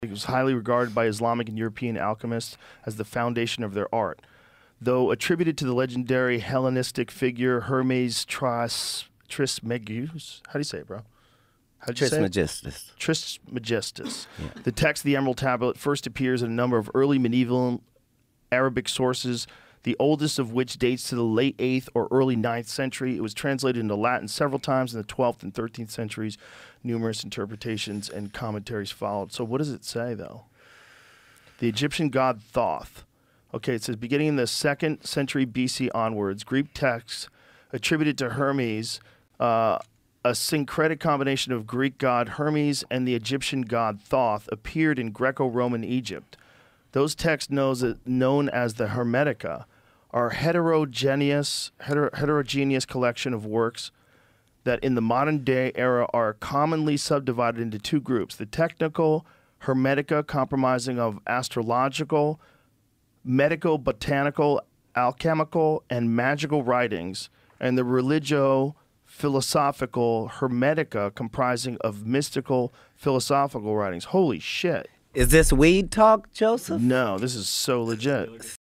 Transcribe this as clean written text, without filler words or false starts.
It was highly regarded by Islamic and European alchemists as the foundation of their art. Though attributed to the legendary Hellenistic figure Hermes Trismegistus, how do you say it, bro? Trismegistus. Trismegistus. Yeah. The text of the Emerald Tablet first appears in a number of early medieval Arabic sources, the oldest of which dates to the late 8th or early 9th century. It was translated into Latin several times in the 12th and 13th centuries. Numerous interpretations and commentaries followed. So what does it say, though? The Egyptian god Thoth. Okay, it says, beginning in the 2nd century BC onwards, Greek texts attributed to Hermes, a syncretic combination of Greek god Hermes and the Egyptian god Thoth, appeared in Greco-Roman Egypt. Those texts known as the Hermetica are heterogeneous collection of works that in the modern day era are commonly subdivided into two groups: the technical Hermetica, comprising of astrological, medical, botanical, alchemical, and magical writings, and the religio-philosophical Hermetica, comprising of mystical, philosophical writings. Holy shit. Is this weed talk, Joseph? No, this is so legit.